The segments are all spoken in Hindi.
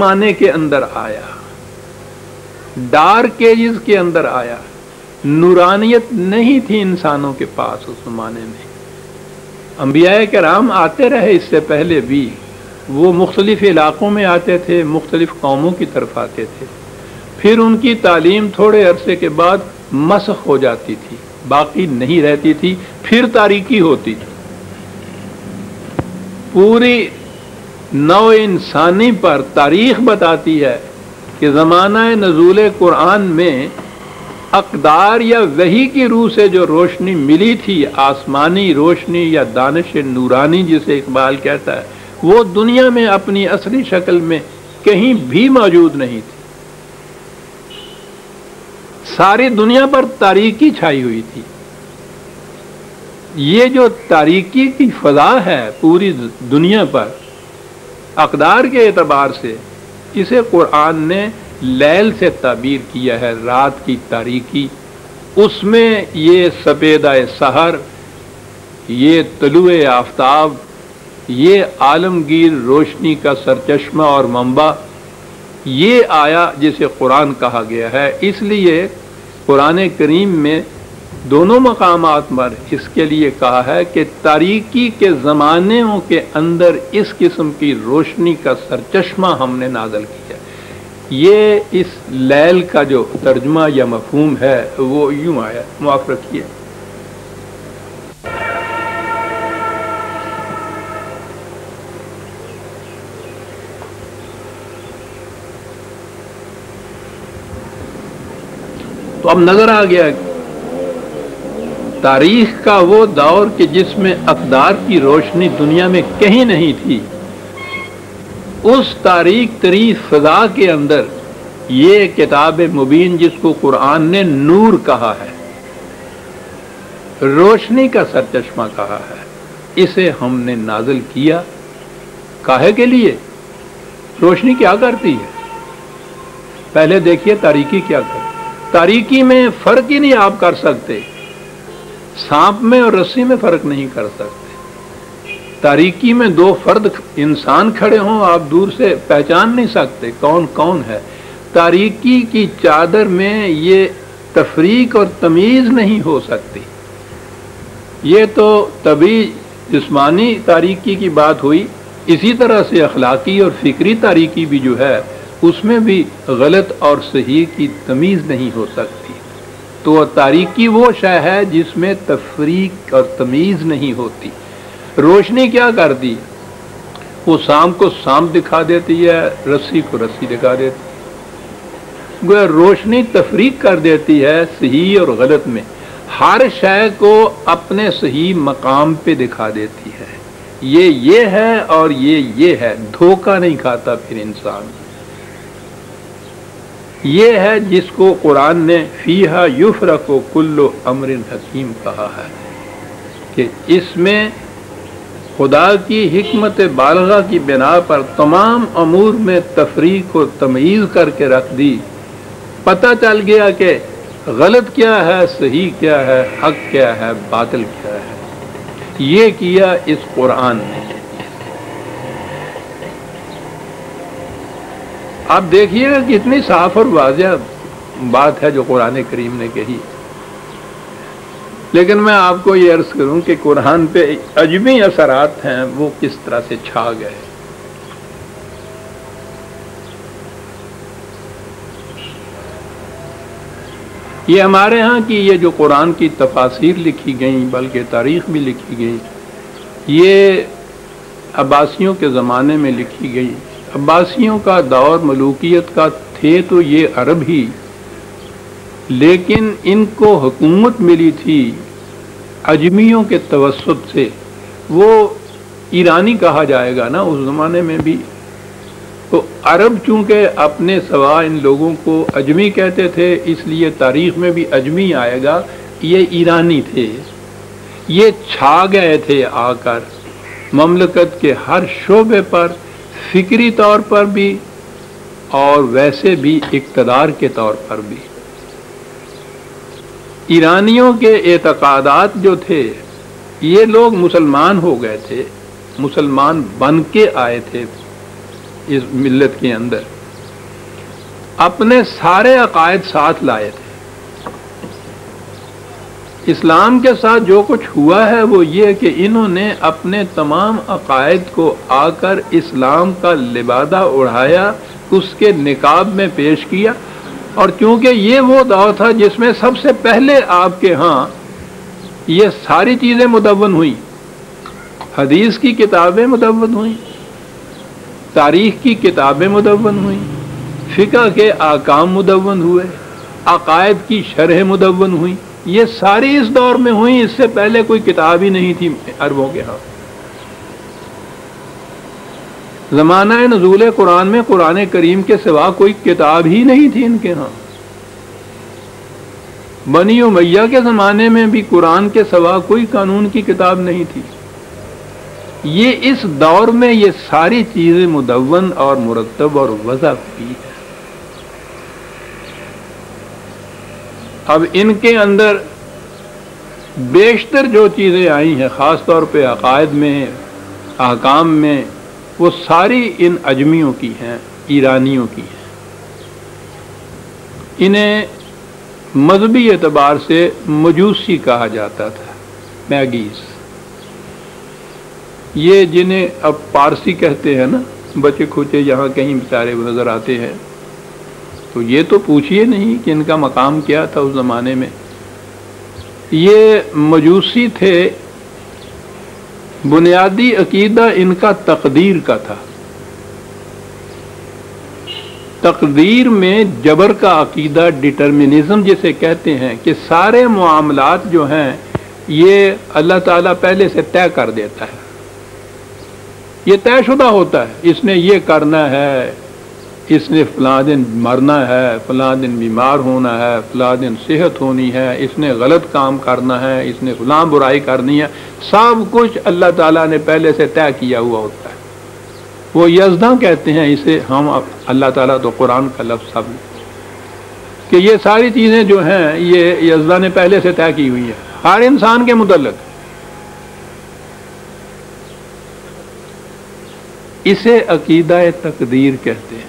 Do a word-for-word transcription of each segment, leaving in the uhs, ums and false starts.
माने के अंदर आया, डार्क एजेस के अंदर आया, नूरानियत नहीं थी इंसानों के पास उस जमाने में। अंबियाए कराम आते रहे, इससे पहले भी वो मुख्तलिफ इलाक़ों में आते थे, मुख्तलिफ कौमों की तरफ आते थे, फिर उनकी तालीम थोड़े अरसे के बाद मसख़ हो जाती थी, बाकी नहीं रहती थी, फिर तारीकी होती थी। पूरी नौ इंसानी पर तारीख बताती है कि ज़माना नज़ूल कुरान में अकदार या वही की रूह से जो रोशनी मिली थी, आसमानी रोशनी या दानिश नूरानी जिसे इकबाल कहता है, वो दुनिया में अपनी असली शक्ल में कहीं भी मौजूद नहीं थी। सारी दुनिया पर तारीकी छाई हुई थी। ये जो तारीकी की फ़ज़ा है पूरी दुनिया पर, अकदार के एतबार से इसे कुरान ने लैल से ताबीर किया है, रात की तारीकी। उसमें ये सफेदाए सहर, ये तलुए आफताब, ये आलमगीर रोशनी का सरचश्मा और मंबा, ये आया जिसे कुरान कहा गया है। इसलिए कुरान करीम में दोनों मकामात पर इसके लिए कहा है कि तारीकी के ज़माने के अंदर इस किस्म की रोशनी का सरचश्मा हमने नाज़िल किया। ये इस लैल का जो तर्जमा या मफहूम है वो यूँ आया, माफ़ रखिए। तो अब नज़र आ गया तारीख का वो दौर कि जिसमें अकदार की रोशनी दुनिया में कहीं नहीं थी, उस तारीख तरी फ़ज़ा के अंदर ये किताब मुबीन जिसको कुरान ने नूर कहा है, रोशनी का सरचश्मा कहा है, इसे हमने नाजिल किया। काहे के लिए? रोशनी क्या करती है? पहले देखिए तारीकी क्या करती है। तारीकी में फ़र्क ही नहीं आप कर सकते, सांप में और रस्सी में फ़र्क नहीं कर सकते। तारीकी में दो फर्द इंसान खड़े हों, आप दूर से पहचान नहीं सकते कौन कौन है। तारीकी की चादर में ये तफरीक और तमीज़ नहीं हो सकती। ये तो तभी जिस्मानी तारीकी की बात हुई, इसी तरह से अखलाकी और फ़िक्री तारीकी भी जो है उसमें भी गलत और सही की तमीज़ नहीं हो सकती। तो तारीकी वो शय है जिसमें तफरीक और तमीज़ नहीं होती। रोशनी क्या करती? वो सांप को सांप दिखा देती है, रस्सी को रस्सी दिखा देती है। गोया रोशनी तफरीक कर देती है सही और गलत में, हर शय को अपने सही मकाम पे दिखा देती है। ये ये है और ये ये है, धोखा नहीं खाता फिर इंसान। ये है जिसको कुरान ने फ़ीहा युफ़रक़ु कुल्लु अम्रिन हकीम कहा है कि इसमें खुदा की हिकमत बालगा की बिना पर तमाम अमूर में तफरीक और तमीज़ करके रख दी। पता चल गया कि गलत क्या है, सही क्या है, हक क्या है, बातिल क्या है। ये किया इस कुरान ने। आप देखिएगा कितनी साफ और वाज़ह बात है जो कुरान करीम ने कही। लेकिन मैं आपको ये अर्ज़ करूं कि कुरान पे अजमी असरात हैं वो किस तरह से छा गए। ये हमारे यहाँ की ये जो कुरान की तफासीर लिखी गई, बल्कि तारीख भी लिखी गई, ये अब्बासियों के ज़माने में लिखी गई। अब्बासियों का दौर मलूकियत का थे तो ये अरब ही, लेकिन इनको हुकूमत मिली थी अजमियों के तवस्सुत से। वो ईरानी कहा जाएगा ना उस ज़माने में भी। तो अरब चूँकि अपने सवा इन लोगों को अजमी कहते थे, इसलिए तारीख़ में भी अजमी आएगा। ये ईरानी थे, ये छा गए थे आकर ममलकत के हर शोबे पर, फ़िक्री तौर पर भी और वैसे भी इक़्तिदार के तौर पर भी। ईरानियों के एतक़ादात जो थे, ये लोग मुसलमान हो गए थे, मुसलमान बन के आए थे। इस मिल्लत के अंदर अपने सारे अकायद साथ लाए थे। इस्लाम के साथ जो कुछ हुआ है वो ये कि इन्होंने अपने तमाम अकायद को आकर इस्लाम का लिबादा उड़ाया, उसके निकाब में पेश किया। और क्योंकि ये वो दौर था जिसमें सबसे पहले आपके हाँ ये सारी चीज़ें मुदव्वन हुई, हदीस की किताबें मुदव्वन हुई, तारीख की किताबें मुदव्वन हुई, फ़िक़्ह के आकाम मुदव्वन हुए, अकायद की शरह मुदव्वन हुई, ये सारी इस दौर में हुई। इससे पहले कोई किताब ही नहीं थी अरबों के यहाँ। ज़माना नज़ूल कुरान में कुरान करीम के सिवा कोई किताब ही नहीं थी इनके यहाँ। बनी उमैया के ज़माने में भी कुरान के सिवा कोई कानून की किताब नहीं थी। ये इस दौर में ये सारी चीज़ें मुदव्वन और मुरतब और वज़ा हुई। अब इनके अंदर बेशतर जो चीज़ें आई हैं, ख़ास तौर पे अकायद में, अहकाम में, वो सारी इन अजमियों की हैं, ईरानियों की हैं। इन्हें मजहबी एतबार से मजूसी कहा जाता था, मैगीज़। ये जिन्हें अब पारसी कहते हैं ना, बचे खुचे यहाँ कहीं बेचारे नज़र आते हैं, तो ये तो पूछिए नहीं कि इनका मकाम क्या था उस ज़माने में। ये मजूसी थे। बुनियादी अकीदा इनका तकदीर का था। तकदीर में जबर का अकीदा, डिटर्मिनिज्म जिसे कहते हैं, कि सारे मामलात जो हैं ये अल्लाह ताला पहले से तय कर देता है, ये तयशुदा होता है, इसने ये करना है, इसने फलां दिन मरना है, फलां दिन बीमार होना है, फलां दिन सेहत होनी है, इसने गलत काम करना है, इसने फलां बुराई करनी है, सब कुछ अल्लाह ताला ने पहले से तय किया हुआ होता है। वो यज़्दा कहते हैं इसे हम, अल्लाह ताला तो कुरान का लफ्ज़ सब, कि ये सारी चीज़ें जो हैं ये यज़्दा ने पहले से तय की हुई है हर इंसान के मुतल्लिक़। इसे अक़ीदा तकदीर कहते हैं।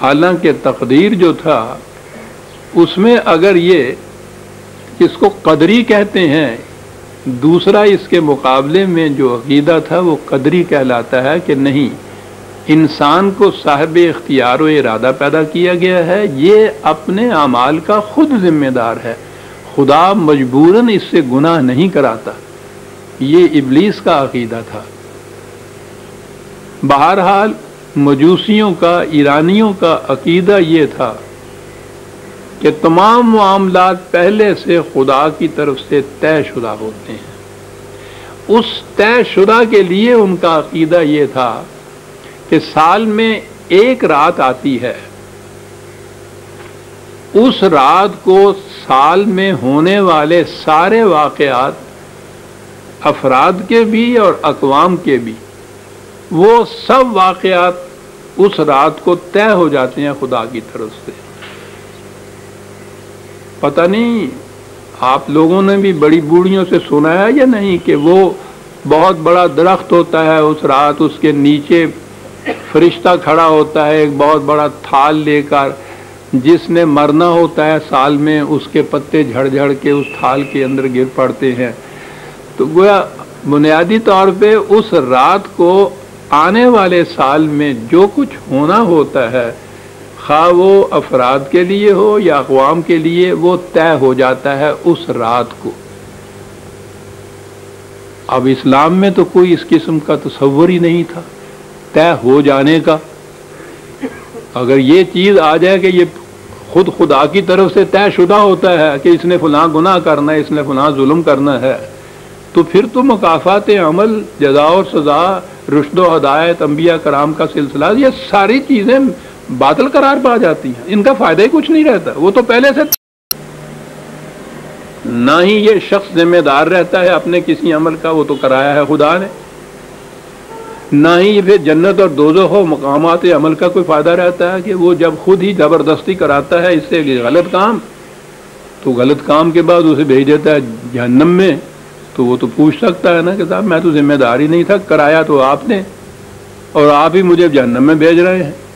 हालांकि तकदीर जो था उसमें अगर ये, इसको कदरी कहते हैं, दूसरा इसके मुकाबले में जो अक़ीदा था वो कदरी कहलाता है कि नहीं, इंसान को साहिब इख्तियार व इरादा पैदा किया गया है, ये अपने अमाल का खुद जिम्मेदार है, खुदा मजबूरन इससे गुनाह नहीं कराता। ये इब्लीस का अक़ीदा था। बहरहाल मजूसियों का, ईरानियों का अक़ीदा ये था कि तमाम मामलात पहले से खुदा की तरफ से तयशुदा होते हैं। उस तयशुदा के लिए उनका अक़ीदा ये था कि साल में एक रात आती है, उस रात को साल में होने वाले सारे वाक़यात, अफराद के भी और अक़वाम के भी, वो सब वाक़यात उस रात को तय हो जाते हैं खुदा की तरफ से। पता नहीं आप लोगों ने भी बड़ी बूढ़ियों से सुना है या नहीं कि वो बहुत बड़ा दरख्त होता है, उस रात उसके नीचे फरिश्ता खड़ा होता है एक बहुत बड़ा थाल लेकर, जिसने मरना होता है साल में उसके पत्ते झड़ झड़ के उस थाल के अंदर गिर पड़ते हैं। तो गोया बुनियादी तौर पे उस रात को आने वाले साल में जो कुछ होना होता है, खा वो अफराद के लिए हो या अक़वाम के लिए, वो तय हो जाता है उस रात को। अब इस्लाम में तो कोई इस किस्म का तस्वर ही नहीं था तय हो जाने का। अगर ये चीज़ आ जाए कि ये खुद खुदा की तरफ से तयशुदा होता है कि इसने फलां गुनाह करना है, इसने फलां जुल्म करना है, तो फिर तो मुकाफ़ात अमल, जज़ा और सज़ा, रुश्द व हदायत, अम्बिया कराम का सिलसिला, ये सारी चीज़ें बातिल करार पा जाती हैं, इनका फ़ायदा ही कुछ नहीं रहता। वो तो पहले से, ना ही ये शख्स ज़िम्मेदार रहता है अपने किसी अमल का, वो तो कराया है खुदा ने, ना ही फिर जन्नत और दोज़ख हो मकामात अमल का कोई फ़ायदा रहता है कि वो जब खुद ही ज़बरदस्ती कराता है इससे गलत काम, तो गलत काम के बाद उसे भेज देता है जहन्नम में। तो वो तो पूछ सकता है ना कि साहब मैं तो ज़िम्मेदार ही नहीं था, कराया तो आपने और आप ही मुझे जहन्नम में भेज रहे हैं।